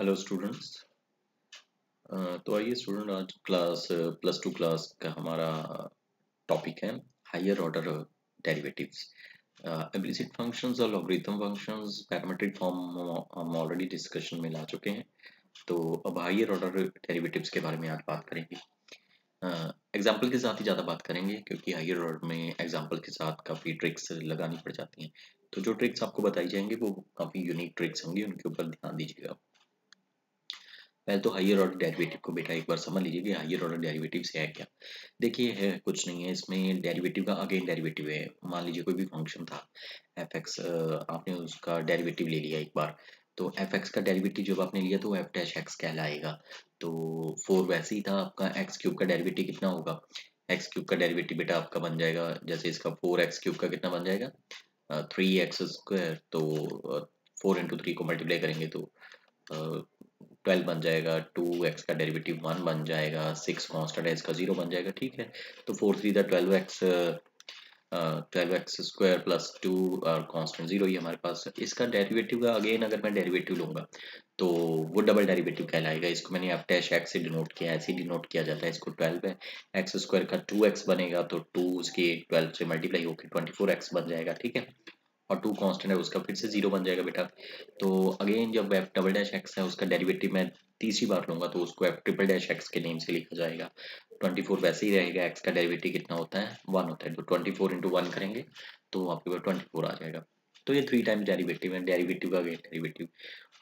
Hello students, तो आइए student, आज क्लास +2 क्लास का हमारा टॉपिक है higher order derivatives, implicit functions और लॉगरिथम फंक्शंस। पैरामीट्रिक फॉर्म हम ऑलरेडी डिस्कशन में ला चुके हैं, तो अब हायर ऑर्डर डेरिवेटिव्स के बारे में आज बात करेंगे। एग्जाम्पल के साथ ही ज़्यादा बात करेंगे क्योंकि हायर ऑर्डर में एग्जाम्पल के साथ काफ़ी ट्रिक्स लगानी पड़ जाती हैं, तो जो ट्रिक्स आपको बताई जाएंगी वो काफ़ी यूनिक ट्रिक्स होंगी, उनके ऊपर ध्यान दीजिएगा। पहले तो हायर ऑर्डर डेरिवेटिव को बेटा एक बार समझ लीजिए कि हायर ऑर्डर डेरिवेटिव्स है क्या। देखिए, है कुछ नहीं है, इसमें डेरिवेटिव का अगेन डेरिवेटिव है। मान लीजिए कोई भी फंक्शन था f(x), आपने उसका डेरिवेटिव ले लिया एक बार, तो f(x) का डेरिवेटिव जब आपने लिया तो f-x कहलाएगा। तो 4 वैसे ही था आपका, x³ का डेरिवेटिव कितना होगा, x³ का डेरिवेटिव बेटा आपका बन जाएगा, जैसे इसका 4x³ का कितना बन जाएगा, 3x²। तो 4 × 3 को मल्टीप्लाई करेंगे तो 12 बन जाएगा। 2x का डेरिवेटिव 1 बन जाएगा, 6 कांस्टेंट है इसका 0 बन जाएगा, ठीक है। तो 4×3 = 12x²+2 और कांस्टेंट 0 ही हमारे पास। इसका डेरिवेटिव का अगेन अगर मैं डेरिवेटिव लूँगा तो वो डबल डेरिवेटिव कहलाएगा। इसको मैंने f-x से डिनोट किया, ऐसे ही डिनोट किया जाता है। इसको 12 है, x² का 2x बनेगा, तो 2 उसके 12 से मल्टीप्लाई होकर 24x बन जाएगा, ठीक है। और 2 कांस्टेंट है उसका, फिर से 0 बन जाएगा बेटा। तो अगेन जब f(x) है उसका डेरिवेटिव मैं तीसरी बार लूँगा तो उसको f(x) के नेम से लिखा जाएगा। 24 वैसे ही रहेगा, x का डेरिवेटिव कितना होता है, 1 होता है, तो 24 × 1 करेंगे तो आपके पास 24 आ जाएगा। तो ये 3 टाइम डेरिवेटिव है, डेरिवेटिव का अगेन डेरिवेटिव।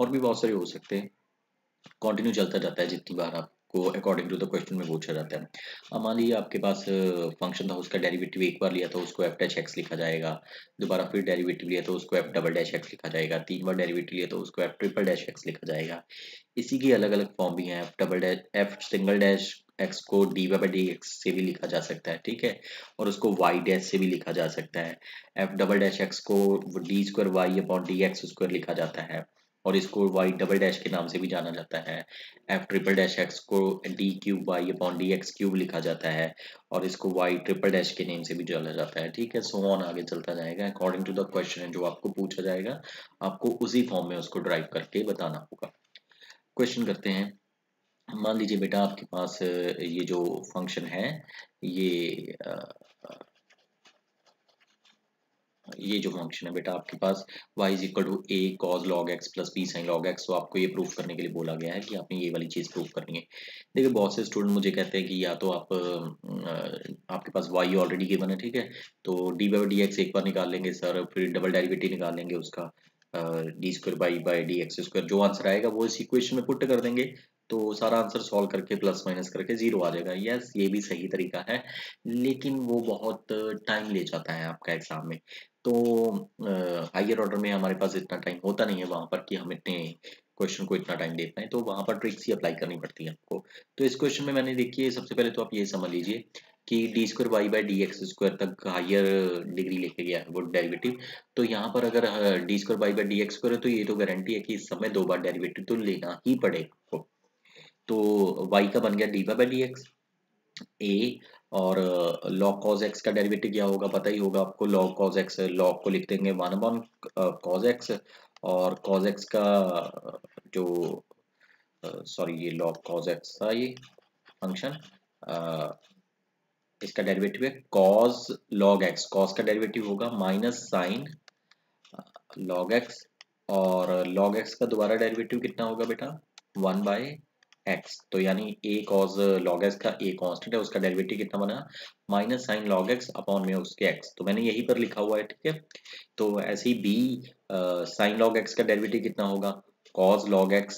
और भी बहुत सारे हो सकते हैं, कंटिन्यू चलता जाता है जितनी बार आपको अकॉर्डिंग टू द क्वेश्चन में पूछा जाता है। अब मान लीजिए आपके पास फंक्शन था, उसका डेरिवेटिव एक बार लिया तो उसको f(x) लिखा जाएगा, दोबारा फिर डेरिवेटिव लिया तो उसको f(x) लिखा जाएगा, 3 बार डेरिवेटिव लिया तो उसको f(x) लिखा जाएगा। इसी की अलग अलग फॉर्म भी हैं, f(x) को dy/dx से भी लिखा जा सकता है, ठीक है, और उसको y- से भी लिखा जा सकता है। f(x) को d²y/dx² लिखा जाता है और इसको y" के नाम से भी जाना जाता है। f(x) को d³ y/dx³ लिखा जाता है और इसको y" के नेम से भी जाना जाता है, ठीक है। सो ऑन आगे चलता जाएगा, अकॉर्डिंग टू द क्वेश्चन जो आपको पूछा जाएगा आपको उसी फॉर्म में उसको ड्राइव करके बताना होगा। क्वेश्चन करते हैं, मान लीजिए बेटा आपके पास ये जो फंक्शन है ये जो फंक्शन है बेटा आपके पास y = a cos log x + b sin log x। तो आपको ये प्रूफ करने के लिए बोला गया है कि आपने ये वाली चीज़ प्रूफ करनी है। देखिए, बहुत से स्टूडेंट मुझे कहते हैं कि या तो आप आपके पास y ऑलरेडी गिवन है, ठीक है, तो d/dx एक बार निकाल लेंगे सर, फिर डबल डेरिवेटिव निकाल लेंगे उसका, d²y/dx², जो आंसर आएगा वो इस इक्वेशन में पुट कर देंगे तो सारा आंसर सॉल्व करके प्लस माइनस करके 0 आ जाएगा। यस, ये भी सही तरीका है, लेकिन वो बहुत टाइम ले जाता है आपका एग्जाम में। तो हायर ऑर्डर में हमारे पास इतना टाइम होता नहीं है वहाँ पर कि हम इतने क्वेश्चन को इतना टाइम दे पाएँ, तो वहाँ पर ट्रिक्स ही अप्लाई करनी पड़ती है आपको। तो इस क्वेश्चन में मैंने, देखिए, सबसे पहले तो आप ये समझ लीजिए कि d² y/dx² तक हायर डिग्री लेके गया है वो डेरिवेटिव। तो यहाँ पर अगर d² y/dx² है तो ये तो गारंटी है कि इस समय 2 बार डेरिवेटिव तो लेना ही पड़ेगा आपको। तो y का बन गया d/dx, a और log cos x का डेरिवेटिव क्या होगा पता ही होगा आपको। log cos x, log को लिख देंगे 1/cos x, और cos x का जो ये log cos x था ये फंक्शन, इसका डेरिवेटिव है cos log x। cos का डेरिवेटिव होगा -sin log x, और log x का दोबारा डेरिवेटिव कितना होगा बेटा, 1/x। तो यानी a cos log x का, a कांस्टेंट है उसका डेरिवेटिव कितना बना, -sin log x अपॉन में उसके x, तो मैंने यही पर लिखा हुआ है, ठीक है। तो ऐसे ही b sin log x का डेरिवेटिव कितना होगा, cos log x,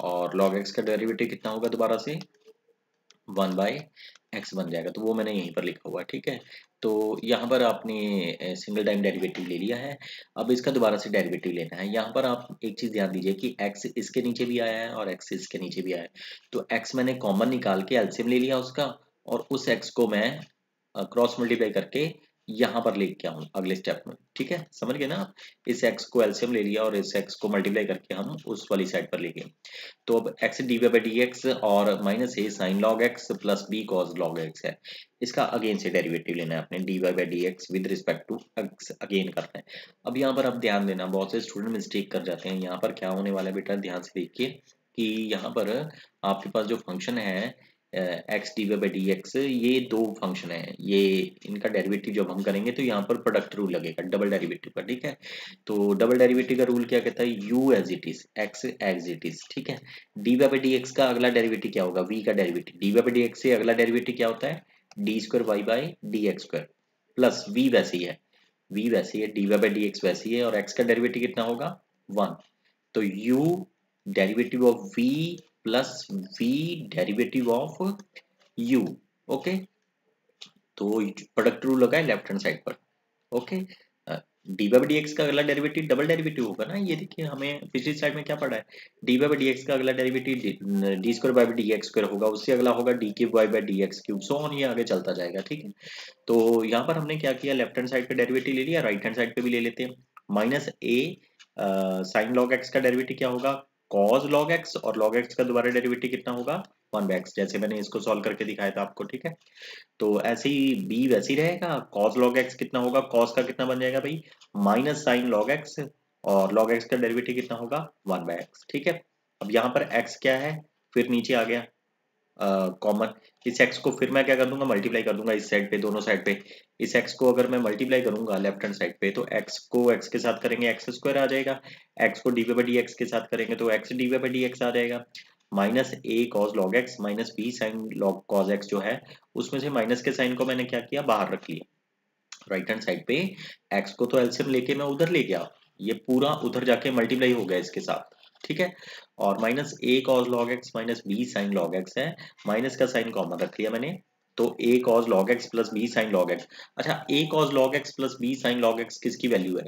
और log x का डेरिवेटिव कितना होगा दोबारा से, 1/x बन जाएगा। तो वो मैंने यहीं पर लिखा हुआ है, ठीक है। तो यहाँ पर आपने सिंगल टाइम डेरिवेटिव ले लिया है, अब इसका दोबारा से डेरिवेटिव लेना है। यहाँ पर आप एक चीज़ ध्यान दीजिए कि x इसके नीचे भी आया है और x इसके नीचे भी आया है, तो x मैंने कॉमन निकाल के एलसीएम ले लिया उसका, और उस x को मैं क्रॉस मल्टीप्लाई करके यहाँ पर लेके आऊँ अगले स्टेप में। ठीक है, समझ गए ना आप। इस एक्स को एलसीएम ले लिया और इस एक्स को मल्टीप्लाई करके हम उस वाली साइड पर ले गए। तो अब x d y by d x और minus a sine log x plus b cos log x है। इसका अगेन से डेरिवेटिव लेना है आपने, d y by d x with respect to x again करना है। अब यहाँ पर आप ध्यान देना, बहुत से स्टूडेंट मिस्टेक कर जाते हैं। यहाँ पर क्या होने वाला है बेटा, ध्यान से देखिए कि यहाँ पर आपके पास जो फंक्शन है x d y by d x, ये दो फंक्शन है, ये इनका डेरिवेटिव जब हम करेंगे तो यहाँ पर प्रोडक्ट रूल लगेगा डबल डेरिवेटिव का। ठीक है, तो डबल डेरिवेटिव का रूल क्या कहता है, u as it is x as it is. ठीक है, d y by d x का अगला डेरिवेटिव क्या होगा, वी का derivative. D y by d x से अगला डेरिवेटिव क्या होता है, d square y by d x square plus v वैसी है, वी वैसी है, d y by d x वैसी है और एक्स का डेरिवेटिव कितना होगा 1। तो u derivative of v plus v derivative of u। Okay, तो प्रोडक्ट रूल लगा है लेफ्ट हैंड साइड पर। Okay, d by d x का अगला डेरिवेटिव डबल डेरिवेटिव होगा ना। ये देखिए हमें पिछली साइड में क्या पड़ा है, डी बाई डी एक्स का अगला derivative d square by d x square होगा, उससे अगला होगा d cube by by d x cube, so on ये आगे चलता जाएगा। ठीक है, तो यहाँ पर हमने क्या किया, लेफ्ट हैंड साइड पे डेरिवेटिव ले लिया, राइट हैंड साइड पे भी ले लेते हैं। Minus a sine log x का डेरिवेटिव क्या होगा, कॉस लॉग एक्स, और लॉग एक्स का दोबारा डेरिवेटिव कितना होगा 1/x, जैसे मैंने इसको सॉल्व करके दिखाया था आपको। ठीक है, तो ऐसे ही b वैसे ही रहेगा, कॉस लॉग एक्स कितना होगा, कॉस का कितना बन जाएगा भाई माइनस साइन लॉग एक्स, और लॉग एक्स का डेरिवेटिव कितना होगा 1/x। ठीक है, अब यहाँ पर x क्या है, फिर नीचे आ गया कॉमन, इस x को फिर मैं क्या कर दूंगा, मल्टीप्लाई कर दूंगा इस साइड पे, दोनों साइड पे। इस x को अगर मैं मल्टीप्लाई करूंगा लेफ्ट हैंड साइड पे तो x को x के साथ करेंगे x स्क्वायर आ जाएगा, x को d y by d x के साथ करेंगे तो x d y by d x आ जाएगा। Minus a cos log x minus b sine log cos x जो है, उसमें से माइनस के साइन को मैंने क्या किया, बाहर रख लिया राइट हैंड साइड पे। एक्स को तो एलसीएम लेके मैं उधर ले गया, ये पूरा उधर जाके मल्टीप्लाई हो गया इसके साथ। ठीक है, और minus a cos log x minus b sine log x है, माइनस का साइन कॉमन रख लिया मैंने, तो a cos log x plus b sine log x. अच्छा, a cos log x plus b sine log x किसकी value है,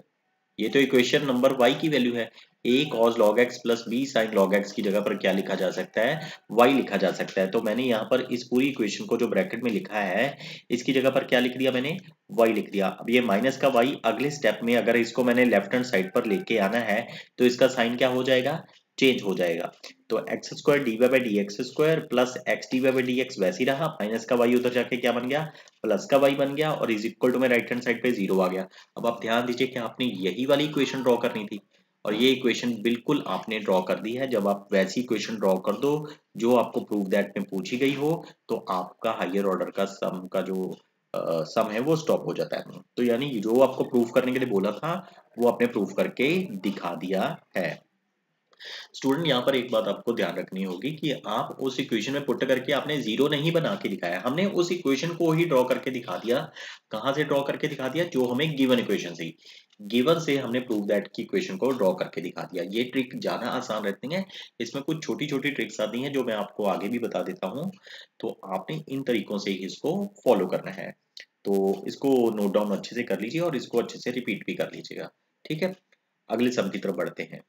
ये तो इक्वेशन नंबर वाई की वैल्यू है। A cos log x plus b sine log x की जगह पर क्या लिखा जा सकता है, वाई लिखा जा सकता है। तो मैंने यहाँ पर इस पूरी इक्वेशन को जो ब्रैकेट में लिखा है, इसकी जगह पर क्या लिख दिया मैंने, वाई लिख दिया। अब ये माइनस का वाई अगले स्टेप में अगर इसको मैंने लेफ्ट हैंड साइड पर लेके आना है तो इसका साइन क्या हो जाएगा, चेंज हो जाएगा। तो x square d y by d x square plus x d y by d x वैसे ही रहा, माइनस का वाई उधर जाके क्या बन गया, प्लस का वाई बन गया, और इज इक्वल टू में राइट हैंड साइड पे 0 आ गया। अब आप ध्यान दीजिए कि आपने यही वाली इक्वेशन ड्रॉ करनी थी और ये इक्वेशन बिल्कुल आपने ड्रॉ कर दी है। जब आप वैसी इक्वेशन ड्रॉ कर दो जो आपको प्रूफ दैट में पूछी गई हो तो आपका हायर ऑर्डर का सम का जो सम है वो स्टॉप हो जाता है। तो यानी जो आपको प्रूफ करने के लिए बोला था वो आपने प्रूफ करके दिखा दिया है। स्टूडेंट यहाँ पर एक बात आपको ध्यान रखनी होगी कि आप उस इक्वेशन में पुट करके आपने 0 नहीं बना के दिखाया, हमने उस इक्वेशन को ही ड्रॉ करके दिखा दिया। कहाँ से ड्रॉ करके दिखा दिया, जो हमें गिवन इक्वेशन से, गिवन से हमने प्रूफ दैट की इक्वेशन को ड्रॉ करके दिखा दिया। ये ट्रिक ज्यादा आसान रहती है, इसमें कुछ छोटी छोटी ट्रिक्स आती हैं जो मैं आपको आगे भी बता देता हूँ। तो आपने इन तरीकों से ही इसको फॉलो करना है, तो इसको नोट डाउन अच्छे से कर लीजिए और इसको अच्छे से रिपीट भी कर लीजिएगा। ठीक है, अगले सम की तरफ बढ़ते हैं।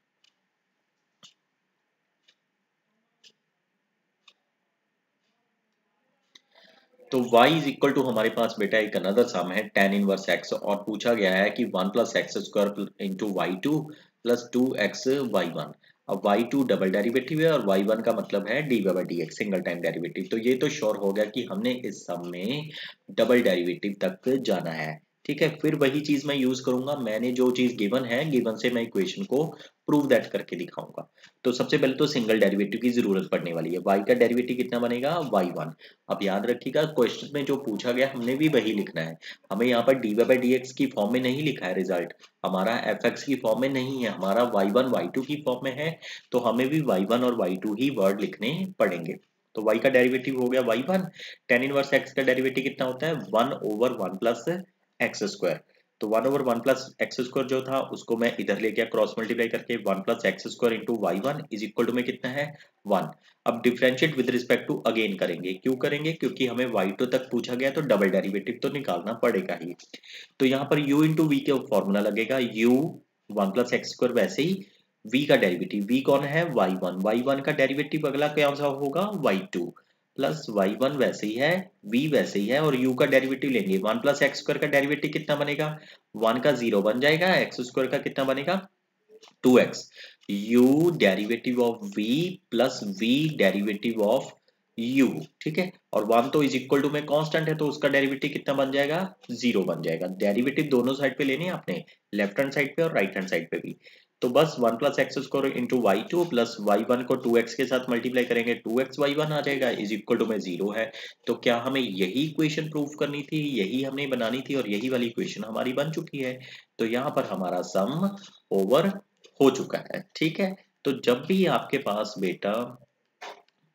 तो y इज इक्वल टू हमारे पास बेटा एक अनदर सम है tan इनवर्स x, और पूछा गया है कि 1 plus x square into y two plus 2x y one. अब वाई टू डबल डेरिवेटिव है और वाई वन का मतलब है d y by d x single time derivative. तो ये तो श्योर हो गया कि हमने इस सम में डबल डेरिवेटिव तक जाना है। ठीक है, फिर वही चीज मैं यूज करूंगा, मैंने जो चीज गिवन है गिवन से मैं इक्वेशन को प्रूव दैट करके दिखाऊंगा। तो सबसे पहले तो सिंगल डेरिवेटिव की जरूरत पड़ने वाली है, y का डेरिवेटिव कितना बनेगा y1। अब याद रखिएगा क्वेश्चन में जो पूछा गया हमने भी वही लिखना है, हमें यहाँ पर dy by dx की फॉर्म में नहीं लिखा है, रिजल्ट हमारा fx की फॉर्म में नहीं है, हमारा y1 y2 की फॉर्म में है, तो हमें भी y1 और y2 ही वर्ड लिखने पड़ेंगे। तो y का डेरिवेटिव हो गया y1, tan इनवर्स x का डेरिवेटिव कितना होता है 1/1 प्लस एक्स स्क्वायर। तो 1/1 प्लस एक्स स्क्वायर जो था उसको मैं इधर ले गया क्रॉस मल्टीप्लाई करके, 1 plus x square into y one is equal to में कितना है 1। अब differentiate with respect to again करेंगे, क्यों करेंगे, क्योंकि हमें वाई टू तक पूछा गया तो डबल डेरिवेटिव तो निकालना पड़ेगा ही। तो यहाँ पर u इंटू वी का फॉर्मूला लगेगा, u 1 प्लस एक्स स्क्वायर वैसे ही, v का डेरिवेटिव, v कौन है y1, y1 का डेरिवेटिव अगला क्या होगा y2, प्लस वाई वन वैसे ही है, v वैसे ही है और u का डेरिवेटिव लेंगे। 1 प्लस एक्स स्क्वायर का डेरिवेटिव कितना बनेगा, 1 का 0 बन जाएगा, एक्स स्क्वायर का कितना बनेगा 2x। u derivative of v plus v derivative of u, ठीक है। और 1 तो इज इक्वल टू में कांस्टेंट है तो उसका डेरिवेटिव कितना बन जाएगा, 0 बन जाएगा। डेरिवेटिव दोनों साइड पे लेने आपने, लेफ्ट हैंड साइड पे और राइट हैंड साइड पे भी। तो बस 1 plus x square into y two plus y one को 2x के साथ मल्टीप्लाई करेंगे, 2x वाई वन आ जाएगा, इज इक्वल टू में 0 है। तो क्या हमें यही इक्वेशन प्रूव करनी थी, यही हमने बनानी थी और यही वाली इक्वेशन हमारी बन चुकी है। तो यहाँ पर हमारा सम ओवर हो चुका है, ठीक है। तो जब भी आपके पास बेटा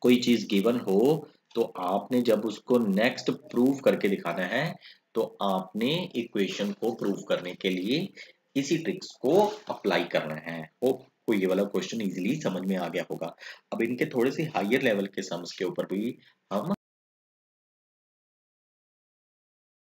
कोई चीज गिवन हो तो आपने जब उसको नेक्स्ट प्रूव करके दिखाना है तो आपने इक्वेशन को प्रूव करने के लिए इसी ट्रिक्स को अप्लाई करना है। होप को ये वाला क्वेश्चन इजीली समझ में आ गया होगा। अब इनके थोड़े से हायर लेवल के सम्स के ऊपर भी हम